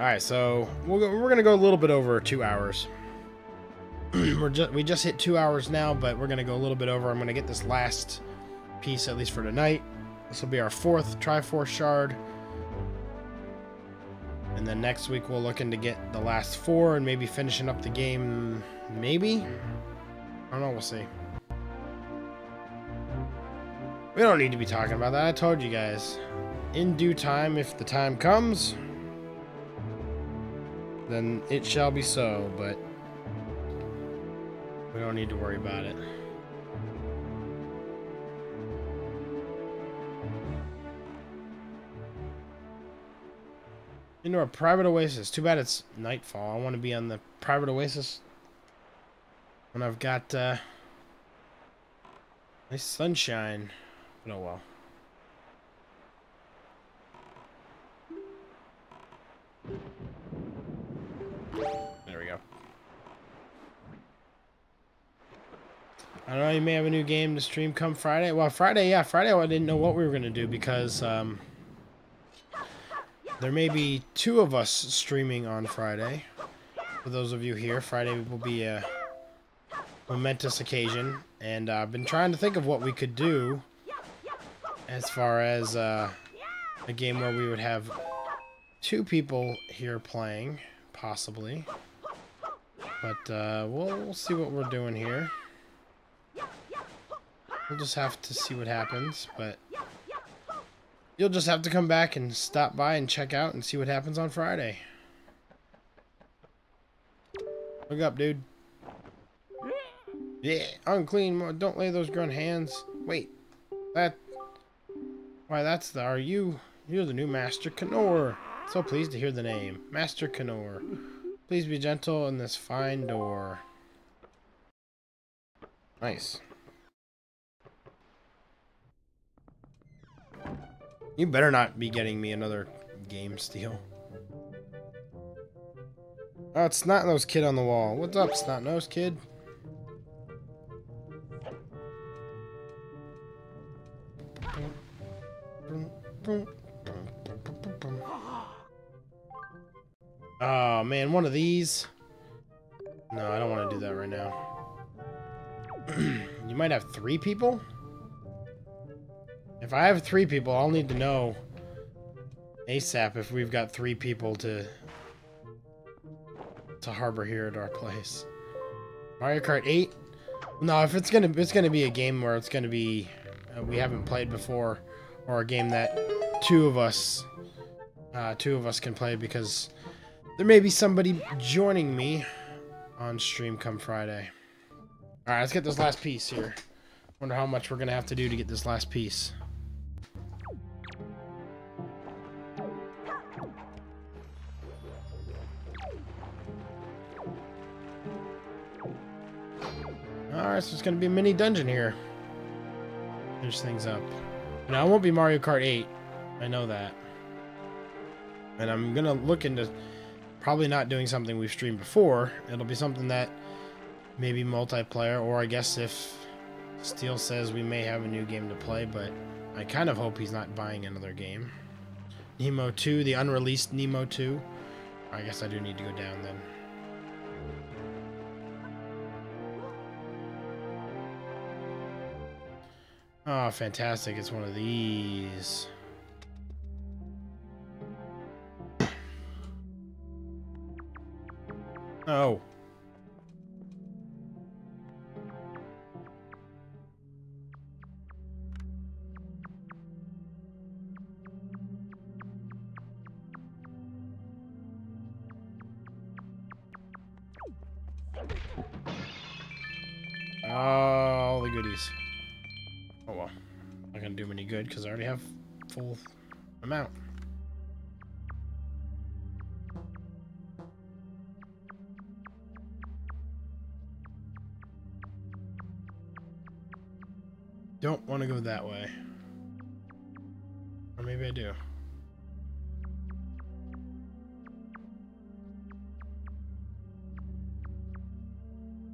Alright, so we're going to go a little bit over 2 hours. we just hit 2 hours now, but we're going to go a little bit over. I'm going to get this last piece, at least for tonight. This will be our fourth Triforce Shard. And then next week we'll look into get the last four and maybe finishing up the game. Maybe? I don't know. We'll see. We don't need to be talking about that. I told you guys. In due time, if the time comes, then it shall be so, but we don't need to worry about it. Into a private oasis. Too bad it's nightfall. I want to be on the private oasis when I've got nice sunshine. But oh well. There we go. I don't know, you may have a new game to stream come Friday. Well, Friday, yeah, Friday I didn't know what we were going to do because there may be two of us streaming on Friday. For those of you here, Friday will be a momentous occasion. And I've been trying to think of what we could do as far as a game where we would have two people here playing, possibly. But we'll see what we're doing here. We'll just have to see what happens, but you'll just have to come back and stop by and check out and see what happens on Friday. Look up, dude. Yeah, unclean. Don't lay those grunt hands. Wait, that. Why, that's the. Are you? You're the new Master Kanor. So pleased to hear the name, Master Kanor. Please be gentle in this fine door. Nice. You better not be getting me another game steal. Oh, it's Snot Nose Kid on the wall. What's up, Snot Nose Kid? Oh, man, one of these. No, I don't want to do that right now. You might have three people? If I have three people, I'll need to know ASAP if we've got three people to harbor here at our place. Mario Kart 8? No, if it's gonna be a game where it's gonna be we haven't played before, or a game that two of us can play, because there may be somebody joining me on stream come Friday. All right, let's get this last piece here. Wonder how much we're gonna have to do to get this last piece. Alright, so it's going to be a mini dungeon here. Finish things up. Now, I won't be Mario Kart 8. I know that. And I'm going to look into probably not doing something we've streamed before. It'll be something that maybe multiplayer, or I guess if Steele says we may have a new game to play, but I kind of hope he's not buying another game. Nemo 2, the unreleased Nemo 2. I guess I do need to go down then. Oh, fantastic. It's one of these. Oh. All the goodies. Oh well, not gonna do any good because I already have full amount. Don't want to go that way, or maybe I do.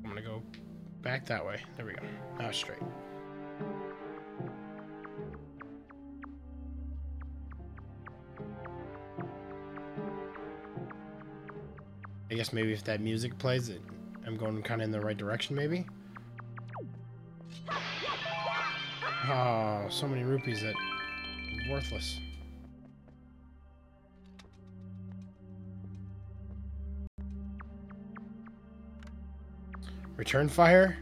I'm gonna go back that way. There we go. Now straight. I guess maybe if that music plays, it, I'm going kind of in the right direction, maybe? Oh, so many rupees that are worthless. Return fire?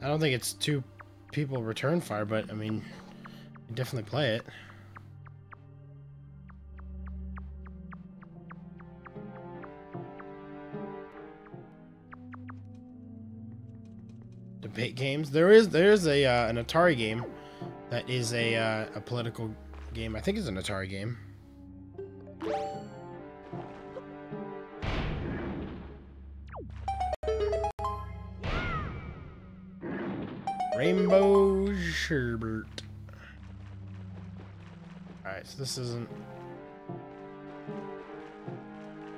I don't think it's two people return fire, but I mean, you definitely play it. Debate games. There's a an Atari game that is a political game. I think it's an Atari game. Rainbow Sherbert. Alright, so this isn't...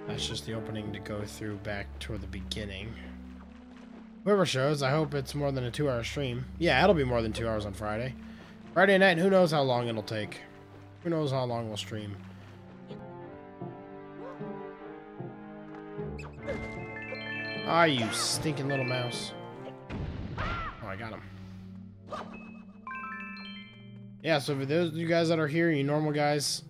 That's just the opening to go through back toward the beginning. Whoever shows, I hope it's more than a 2-hour stream. Yeah, it'll be more than 2 hours on Friday. Friday night, who knows how long it'll take. Who knows how long we'll stream. Ah, you stinking little mouse. Oh, I got him. Yeah, so for those of you guys that are here, you normal guys,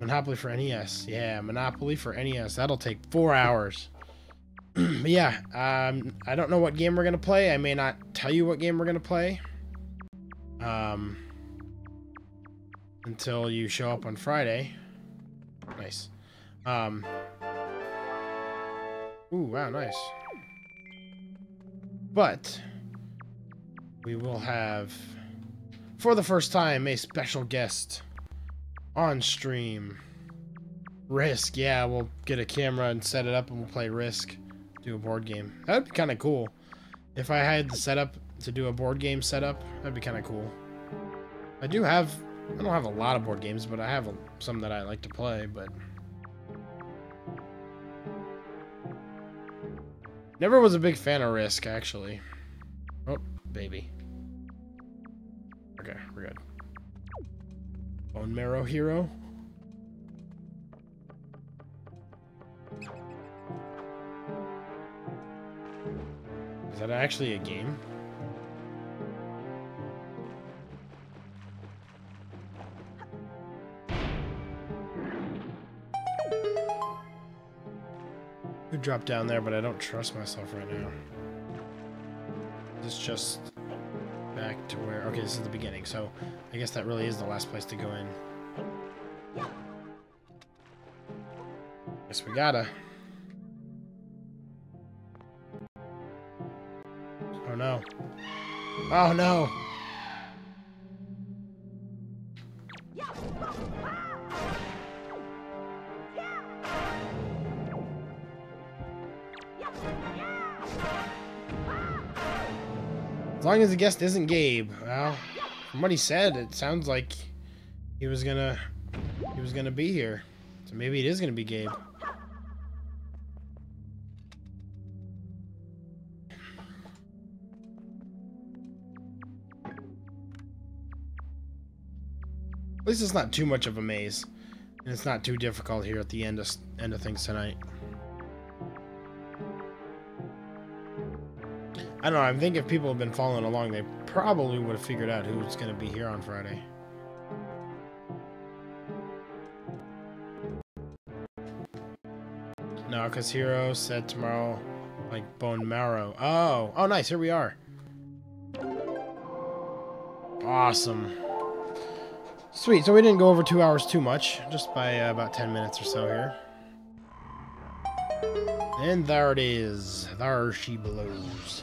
Monopoly for NES. Yeah, Monopoly for NES. That'll take 4 hours. But yeah, I don't know what game we're going to play. I may not tell you what game we're going to play until you show up on Friday. Nice. Ooh, wow, nice. But we will have... for the first time, a special guest on stream. Risk, yeah, we'll get a camera and set it up and we'll play Risk. Do a board game. That'd be kind of cool. If I had the setup to do a board game setup, that'd be kind of cool. I don't have a lot of board games, but I have some that I like to play, but... Never was a big fan of Risk, actually. Oh, baby. Okay, we're good. Bone Marrow Hero. Is that actually a game? I could drop down there, but I don't trust myself right now. It's just... back to where... Okay, this is the beginning, so I guess that really is the last place to go in. Guess we gotta. Oh no. Oh no! As long as the guest isn't Gabe. Well, from what he said, it sounds like he was gonna be here. So maybe it is gonna be Gabe. At least it's not too much of a maze, and it's not too difficult here at the end of things tonight. I don't know, I think if people have been following along, they probably would have figured out who's going to be here on Friday. No, because Hero said tomorrow, like, bone marrow. Oh! Oh, nice, here we are. Awesome. Sweet, so we didn't go over 2 hours too much, just by about 10 minutes or so here. And there it is. There she blows.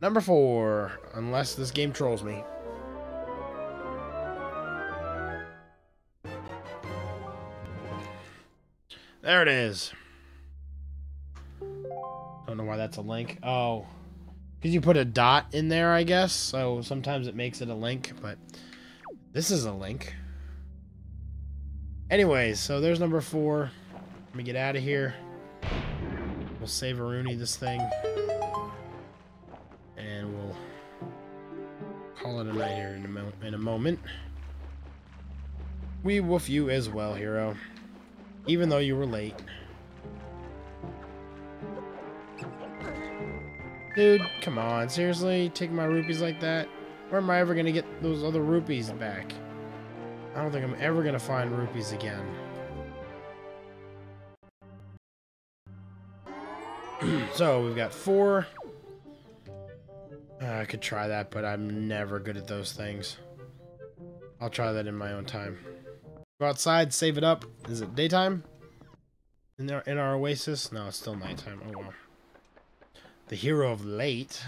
Number 4, unless this game trolls me. There it is. Don't know why that's a link. Oh, because you put a dot in there, I guess. So sometimes it makes it a link, but this is a link. Anyways, so there's number 4. Let me get out of here. We'll save a Rooney this thing. And we'll call it a night here in a moment. We woof you as well, hero. Even though you were late. Dude, come on. Seriously? Take my rupees like that? Where am I ever going to get those other rupees back? I don't think I'm ever going to find rupees again. So, we've got 4. I could try that, but I'm never good at those things. I'll try that in my own time. Go outside, save it up. Is it daytime? In our oasis? No, it's still nighttime. Oh, well. The hero of late.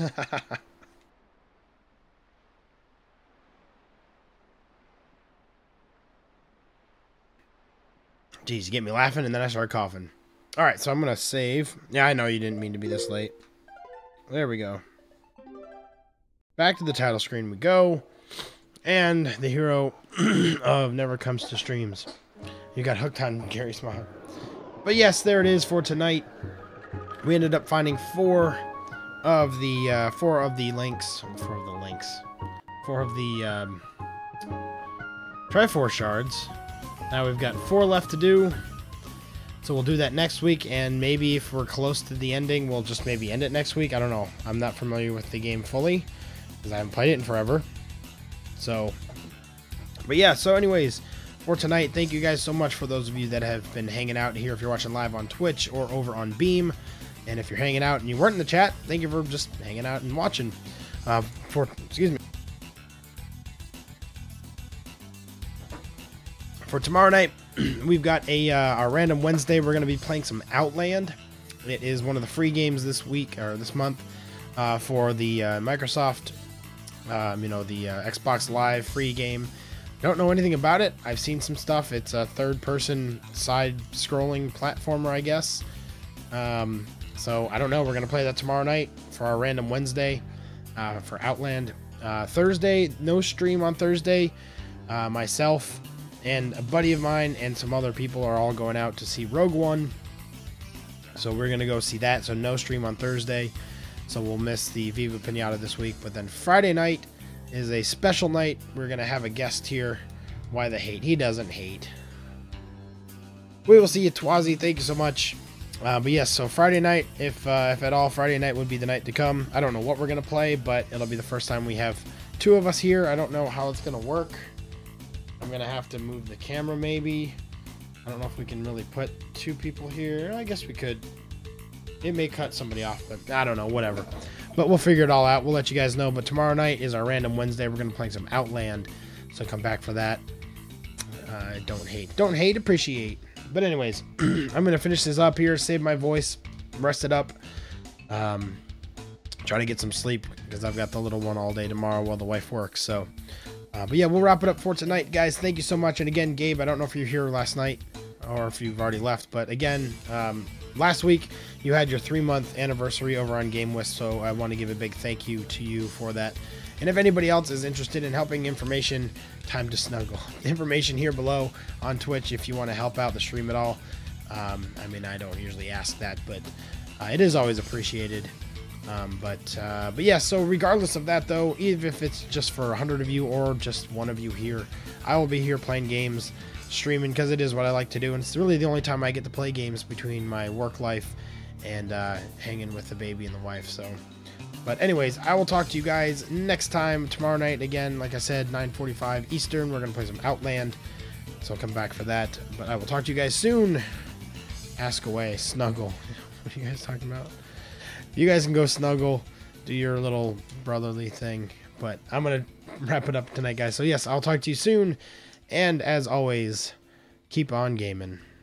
Jeez, you get me laughing, and then I start coughing. Alright, so I'm going to save. Yeah, I know you didn't mean to be this late. There we go. Back to the title screen we go. And the hero of Never Comes to Streams. You got hooked on Gary Smog. But yes, there it is for tonight. We ended up finding 4 of the Triforce Shards. Now we've got 4 left to do. So we'll do that next week, and maybe if we're close to the ending, we'll just maybe end it next week. I don't know. I'm not familiar with the game fully, because I haven't played it in forever. So, but yeah, so anyways, for tonight, thank you guys so much for those of you that have been hanging out here. If you're watching live on Twitch or over on Beam, and if you're hanging out and you weren't in the chat, thank you for just hanging out and watching. For tomorrow night, we've got our random Wednesday. We're going to be playing some Outland. It is one of the free games this week or this month for the Microsoft, Xbox Live free game. Don't know anything about it. I've seen some stuff. It's a third-person side-scrolling platformer, I guess. So I don't know. We're going to play that tomorrow night for our random Wednesday for Outland. Thursday, no stream on Thursday. Myself and a buddy of mine and some other people are all going out to see Rogue One. So we're going to go see that. So no stream on Thursday. So we'll miss the Viva Pinata this week. But then Friday night is a special night. We're going to have a guest here. Why the hate? He doesn't hate. We will see you, Twazi. Thank you so much. But yes, so Friday night, if at all, Friday night would be the night to come. I don't know what we're going to play, but it'll be the first time we have 2 of us here. I don't know how it's going to work. I'm going to have to move the camera maybe. I don't know if we can really put 2 people here. I guess we could. It may cut somebody off, but I don't know, whatever. But we'll figure it all out. We'll let you guys know. But tomorrow night is our random Wednesday. We're going to play some Outland. So come back for that. Don't hate. Don't hate, appreciate. But anyways, I'm going to finish this up here. Save my voice. Rest it up. Try to get some sleep because I've got the little one all day tomorrow while the wife works. So... but yeah, we'll wrap it up for tonight, guys. Thank you so much. And again, Gabe, I don't know if you were here last night or if you've already left. But again, last week you had your 3-month anniversary over on GameWisp, so I want to give a big thank you to you for that. And if anybody else is interested in helping information, time to snuggle. Information here below on Twitch if you want to help out the stream at all. I mean, I don't usually ask that, but it is always appreciated. But yeah, so regardless of that though, even if it's just for 100 of you or just 1 of you here, I will be here playing games, streaming, because it is what I like to do, and it's really the only time I get to play games between my work life and hanging with the baby and the wife. So, but anyways, I will talk to you guys next time tomorrow night. Again, like I said, 9:45 Eastern, we're gonna play some Outland, so come back for that. But I will talk to you guys soon. Ask away, snuggle. What are you guys talking about? You guys can go snuggle, do your little brotherly thing, but I'm going to wrap it up tonight, guys. So, yes, I'll talk to you soon, and as always, keep on gaming.